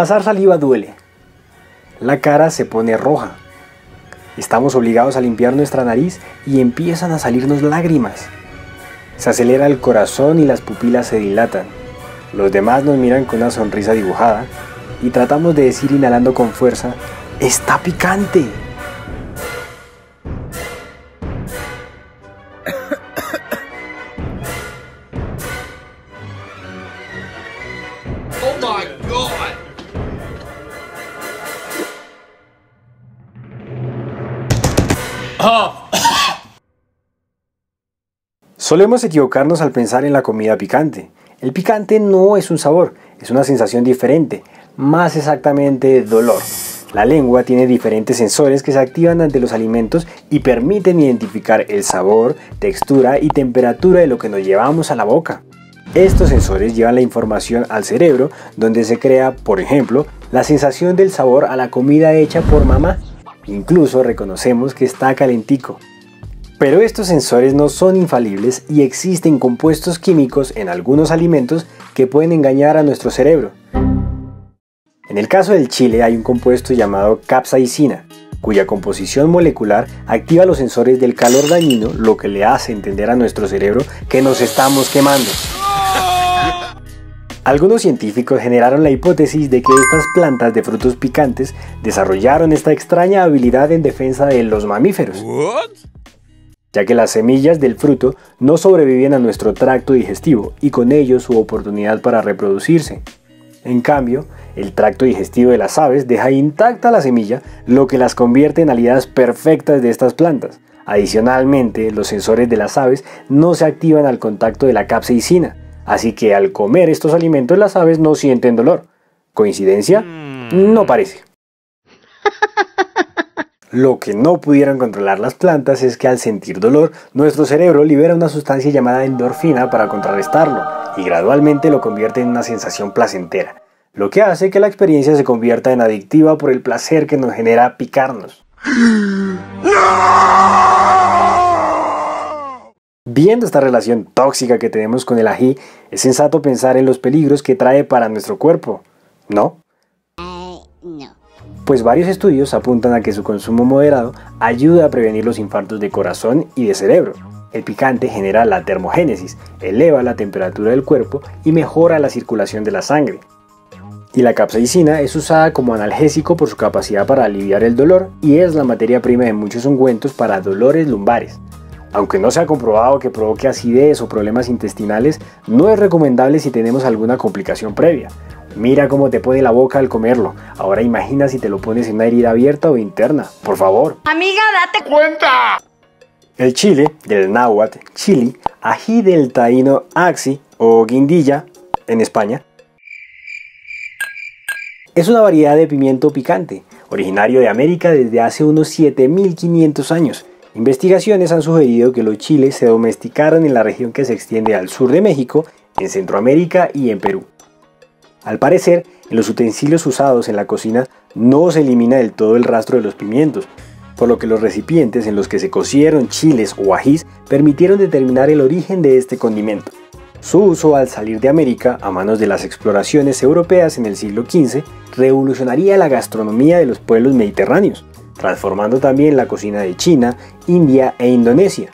Pasar saliva duele. La cara se pone roja. Estamos obligados a limpiar nuestra nariz y empiezan a salirnos lágrimas. Se acelera el corazón y las pupilas se dilatan. Los demás nos miran con una sonrisa dibujada y tratamos de decir inhalando con fuerza, ¡está picante! Solemos equivocarnos al pensar en la comida picante. El picante no es un sabor, es una sensación diferente, más exactamente dolor. La lengua tiene diferentes sensores que se activan ante los alimentos y permiten identificar el sabor, textura y temperatura de lo que nos llevamos a la boca. Estos sensores llevan la información al cerebro, donde se crea, por ejemplo, la sensación del sabor a la comida hecha por mamá. Incluso reconocemos que está calentico. Pero estos sensores no son infalibles y existen compuestos químicos en algunos alimentos que pueden engañar a nuestro cerebro. En el caso del chile hay un compuesto llamado capsaicina, cuya composición molecular activa los sensores del calor dañino, lo que le hace entender a nuestro cerebro que nos estamos quemando. Algunos científicos generaron la hipótesis de que estas plantas de frutos picantes desarrollaron esta extraña habilidad en defensa de los mamíferos. Ya que las semillas del fruto no sobreviven a nuestro tracto digestivo y con ello su oportunidad para reproducirse. En cambio, el tracto digestivo de las aves deja intacta la semilla, lo que las convierte en aliadas perfectas de estas plantas. Adicionalmente, los sensores de las aves no se activan al contacto de la capsaicina, así que al comer estos alimentos las aves no sienten dolor. ¿Coincidencia? No parece. Lo que no pudieron controlar las plantas es que al sentir dolor, nuestro cerebro libera una sustancia llamada endorfina para contrarrestarlo y gradualmente lo convierte en una sensación placentera, lo que hace que la experiencia se convierta en adictiva por el placer que nos genera picarnos. Viendo esta relación tóxica que tenemos con el ají, es sensato pensar en los peligros que trae para nuestro cuerpo, ¿no? No. Pues varios estudios apuntan a que su consumo moderado ayuda a prevenir los infartos de corazón y de cerebro. El picante genera la termogénesis, eleva la temperatura del cuerpo y mejora la circulación de la sangre. Y la capsaicina es usada como analgésico por su capacidad para aliviar el dolor y es la materia prima de muchos ungüentos para dolores lumbares. Aunque no se ha comprobado que provoque acidez o problemas intestinales, no es recomendable si tenemos alguna complicación previa. Mira cómo te pone la boca al comerlo. Ahora imagina si te lo pones en una herida abierta o interna. Por favor. Amiga, date cuenta. El chile, del náhuatl chili, ají del taíno axi o guindilla en España, es una variedad de pimiento picante, originario de América desde hace unos 7500 años. Investigaciones han sugerido que los chiles se domesticaron en la región que se extiende al sur de México, en Centroamérica y en Perú. Al parecer, en los utensilios usados en la cocina no se elimina del todo el rastro de los pimientos, por lo que los recipientes en los que se cocieron chiles o ajís permitieron determinar el origen de este condimento. Su uso al salir de América a manos de las exploraciones europeas en el siglo XV revolucionaría la gastronomía de los pueblos mediterráneos, transformando también la cocina de China, India e Indonesia.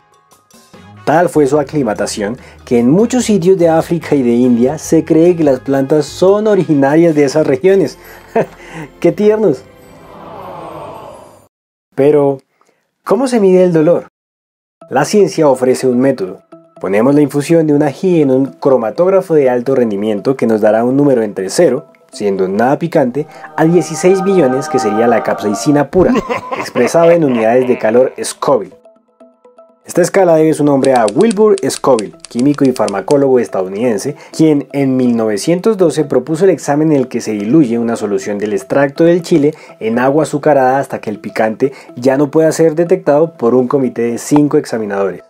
Tal fue su aclimatación que en muchos sitios de África y de India se cree que las plantas son originarias de esas regiones. ¡Qué tiernos! Pero, ¿cómo se mide el dolor? La ciencia ofrece un método. Ponemos la infusión de un ají en un cromatógrafo de alto rendimiento que nos dará un número entre 0, siendo nada picante, a 16 billones que sería la capsaicina pura, expresada en unidades de calor Scoville. Esta escala debe su nombre a Wilbur Scoville, químico y farmacólogo estadounidense, quien en 1912 propuso el examen en el que se diluye una solución del extracto del chile en agua azucarada hasta que el picante ya no pueda ser detectado por un comité de 5 examinadores.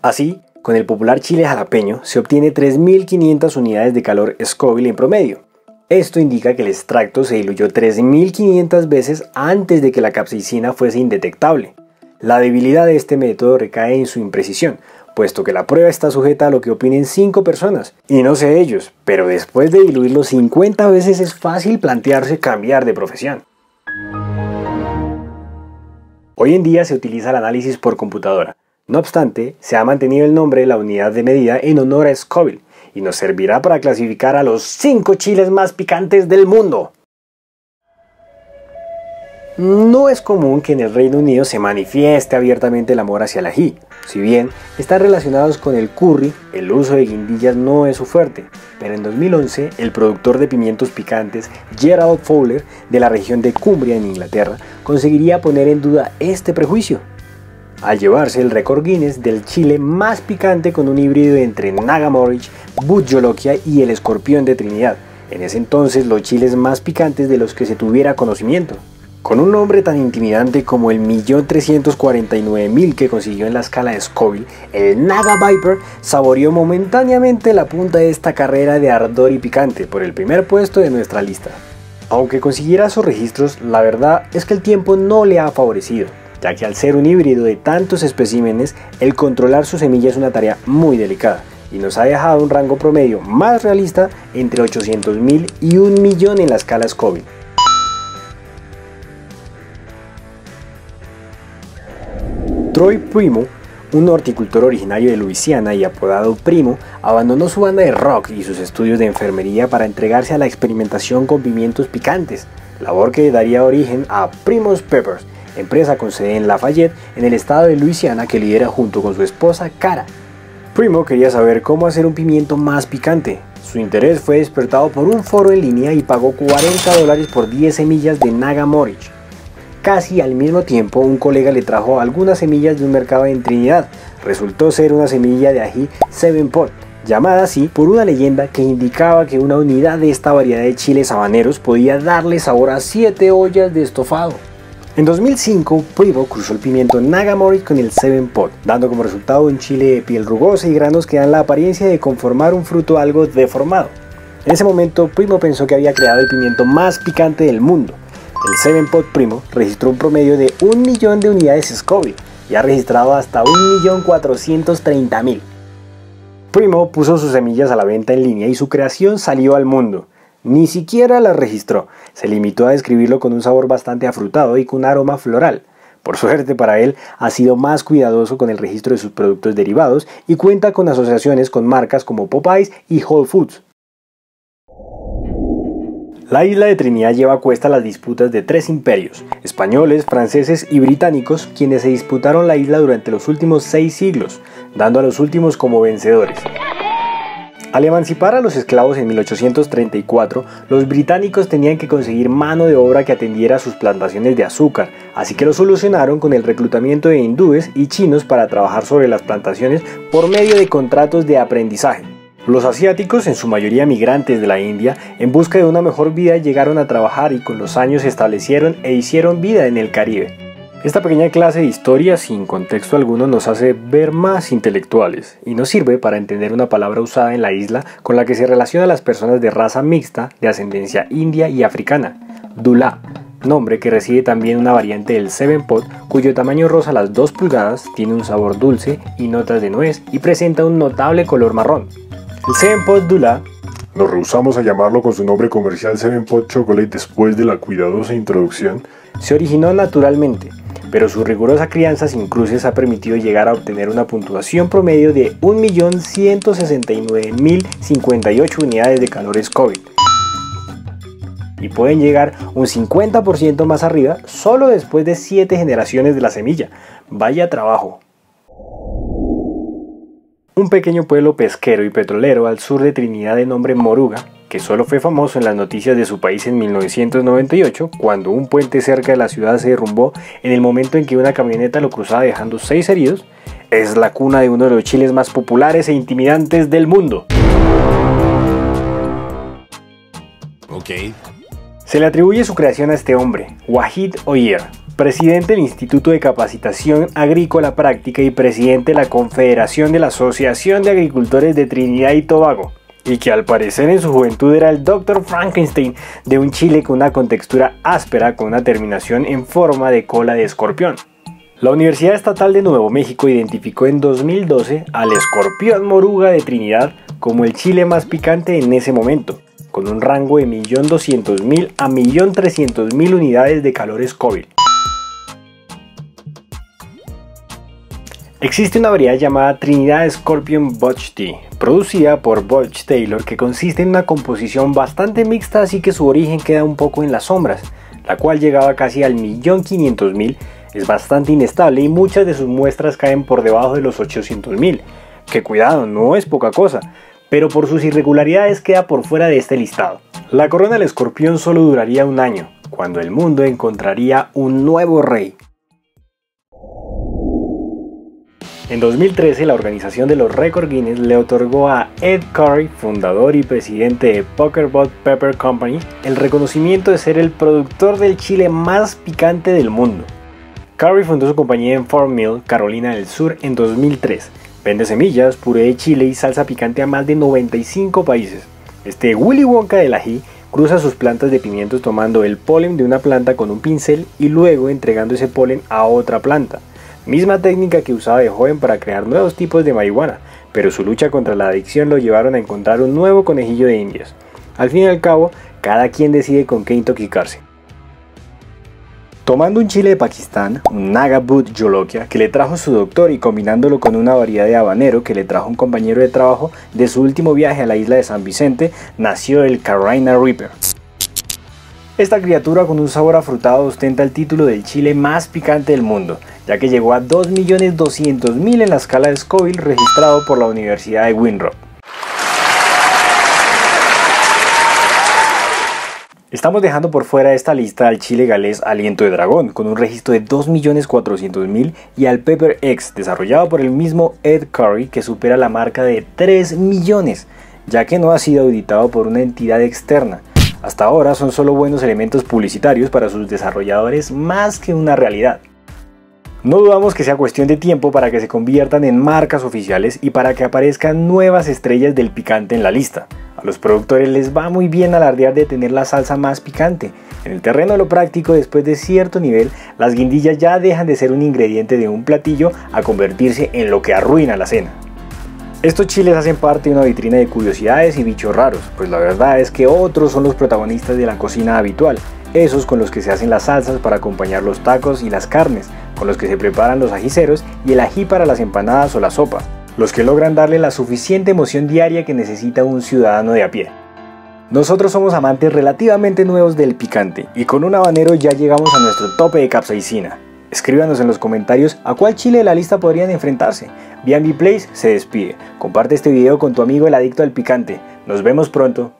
Así, con el popular chile jalapeño se obtiene 3500 unidades de calor Scoville en promedio. Esto indica que el extracto se diluyó 3500 veces antes de que la capsaicina fuese indetectable. La debilidad de este método recae en su imprecisión, puesto que la prueba está sujeta a lo que opinen 5 personas, y no sé ellos, pero después de diluirlo 50 veces es fácil plantearse cambiar de profesión. Hoy en día se utiliza el análisis por computadora, no obstante, se ha mantenido el nombre de la unidad de medida en honor a Scoville, y nos servirá para clasificar a los 5 chiles más picantes del mundo. No es común que en el Reino Unido se manifieste abiertamente el amor hacia el ají, si bien están relacionados con el curry, el uso de guindillas no es su fuerte, pero en 2011 el productor de pimientos picantes Gerald Fowler de la región de Cumbria en Inglaterra conseguiría poner en duda este prejuicio, al llevarse el récord Guinness del chile más picante con un híbrido entre Naga Morich, Bhut Jolokia y el escorpión de Trinidad, en ese entonces los chiles más picantes de los que se tuviera conocimiento. Con un nombre tan intimidante como el 1.349.000 que consiguió en la escala Scoville, el Naga Viper saboreó momentáneamente la punta de esta carrera de ardor y picante por el primer puesto de nuestra lista. Aunque consiguiera sus registros, la verdad es que el tiempo no le ha favorecido, ya que al ser un híbrido de tantos especímenes, el controlar su semilla es una tarea muy delicada, y nos ha dejado un rango promedio más realista entre 800.000 y 1 millón en la escala Scoville. Troy Primo, un horticultor originario de Luisiana y apodado Primo, abandonó su banda de rock y sus estudios de enfermería para entregarse a la experimentación con pimientos picantes, labor que daría origen a Primo's Peppers, empresa con sede en Lafayette, en el estado de Luisiana, que lidera junto con su esposa Cara. Primo quería saber cómo hacer un pimiento más picante. Su interés fue despertado por un foro en línea y pagó $40 por 10 semillas de Naga Morich. Casi al mismo tiempo, un colega le trajo algunas semillas de un mercado en Trinidad. Resultó ser una semilla de ají Seven Pot, llamada así por una leyenda que indicaba que una unidad de esta variedad de chiles habaneros podía darle sabor a 7 ollas de estofado. En 2005, Primo cruzó el pimiento Naga Morich con el Seven Pot, dando como resultado un chile de piel rugosa y granos que dan la apariencia de conformar un fruto algo deformado. En ese momento, Primo pensó que había creado el pimiento más picante del mundo. El Seven Pot Primo registró un promedio de 1.000.000 de unidades Scoville y ha registrado hasta 1.430.000. Primo puso sus semillas a la venta en línea y su creación salió al mundo. Ni siquiera las registró, se limitó a describirlo con un sabor bastante afrutado y con un aroma floral. Por suerte para él, ha sido más cuidadoso con el registro de sus productos derivados y cuenta con asociaciones con marcas como Popeyes y Whole Foods. La isla de Trinidad lleva a cuesta las disputas de 3 imperios, españoles, franceses y británicos, quienes se disputaron la isla durante los últimos 6 siglos, dando a los últimos como vencedores. Al emancipar a los esclavos en 1834, los británicos tenían que conseguir mano de obra que atendiera a sus plantaciones de azúcar, así que lo solucionaron con el reclutamiento de hindúes y chinos para trabajar sobre las plantaciones por medio de contratos de aprendizaje. Los asiáticos, en su mayoría migrantes de la India, en busca de una mejor vida llegaron a trabajar y con los años se establecieron e hicieron vida en el Caribe. Esta pequeña clase de historia sin contexto alguno nos hace ver más intelectuales y nos sirve para entender una palabra usada en la isla con la que se relaciona a las personas de raza mixta de ascendencia india y africana, Douglah, nombre que recibe también una variante del Seven Pot cuyo tamaño roza las 2 pulgadas, tiene un sabor dulce y notas de nuez y presenta un notable color marrón. El Seven Pot Douglah, nos rehusamos a llamarlo con su nombre comercial Seven Pot Chocolate después de la cuidadosa introducción, se originó naturalmente, pero su rigurosa crianza sin cruces ha permitido llegar a obtener una puntuación promedio de 1.169.058 unidades de calor Scoville, y pueden llegar un 50% más arriba solo después de 7 generaciones de la semilla. Vaya trabajo. Un pequeño pueblo pesquero y petrolero al sur de Trinidad de nombre Moruga, que solo fue famoso en las noticias de su país en 1998, cuando un puente cerca de la ciudad se derrumbó en el momento en que una camioneta lo cruzaba dejando 6 heridos, es la cuna de uno de los chiles más populares e intimidantes del mundo. Se le atribuye su creación a este hombre, Wahid Oyer, presidente del Instituto de Capacitación Agrícola Práctica y presidente de la Confederación de la Asociación de Agricultores de Trinidad y Tobago, y que al parecer en su juventud era el Dr. Frankenstein de un chile con una contextura áspera con una terminación en forma de cola de escorpión. La Universidad Estatal de Nuevo México identificó en 2012 al escorpión moruga de Trinidad como el chile más picante en ese momento, con un rango de 1.200.000 a 1.300.000 unidades de calor Scoville. Existe una variedad llamada Trinidad Scorpion Butch T, producida por Butch Taylor, que consiste en una composición bastante mixta, así que su origen queda un poco en las sombras, la cual llegaba casi al 1.500.000, es bastante inestable y muchas de sus muestras caen por debajo de los 800.000, que cuidado, no es poca cosa, pero por sus irregularidades queda por fuera de este listado. La corona del escorpión solo duraría un año, cuando el mundo encontraría un nuevo rey. En 2013, la organización de los récords Guinness le otorgó a Ed Currie, fundador y presidente de Pepper Pot Pepper Company, el reconocimiento de ser el productor del chile más picante del mundo. Currie fundó su compañía en Fort Mill, Carolina del Sur, en 2003. Vende semillas, puré de chile y salsa picante a más de 95 países. Este Willy Wonka del ají cruza sus plantas de pimientos tomando el polen de una planta con un pincel y luego entregando ese polen a otra planta. Misma técnica que usaba de joven para crear nuevos tipos de marihuana, pero su lucha contra la adicción lo llevaron a encontrar un nuevo conejillo de indias. Al fin y al cabo, cada quien decide con qué intoxicarse. Tomando un chile de Pakistán, un Naga Bhut Jolokia, que le trajo su doctor, y combinándolo con una variedad de habanero que le trajo un compañero de trabajo de su último viaje a la isla de San Vicente, nació el Carolina Reaper. Esta criatura con un sabor afrutado ostenta el título del chile más picante del mundo, ya que llegó a 2.200.000 en la escala de Scoville registrado por la Universidad de Winthrop. Estamos dejando por fuera de esta lista al chile galés Aliento de Dragón, con un registro de 2.400.000, y al Pepper X, desarrollado por el mismo Ed Currie, que supera la marca de 3.000.000, ya que no ha sido auditado por una entidad externa. Hasta ahora son solo buenos elementos publicitarios para sus desarrolladores más que una realidad. No dudamos que sea cuestión de tiempo para que se conviertan en marcas oficiales y para que aparezcan nuevas estrellas del picante en la lista. A los productores les va muy bien alardear de tener la salsa más picante. En el terreno de lo práctico, después de cierto nivel, las guindillas ya dejan de ser un ingrediente de un platillo a convertirse en lo que arruina la cena. Estos chiles hacen parte de una vitrina de curiosidades y bichos raros, pues la verdad es que otros son los protagonistas de la cocina habitual, esos con los que se hacen las salsas para acompañar los tacos y las carnes, con los que se preparan los ajiceros y el ají para las empanadas o la sopa, los que logran darle la suficiente emoción diaria que necesita un ciudadano de a pie. Nosotros somos amantes relativamente nuevos del picante y con un habanero ya llegamos a nuestro tope de capsaicina. Escríbanos en los comentarios a cuál chile de la lista podrían enfrentarse. B&B Place se despide. Comparte este video con tu amigo el adicto al picante. Nos vemos pronto.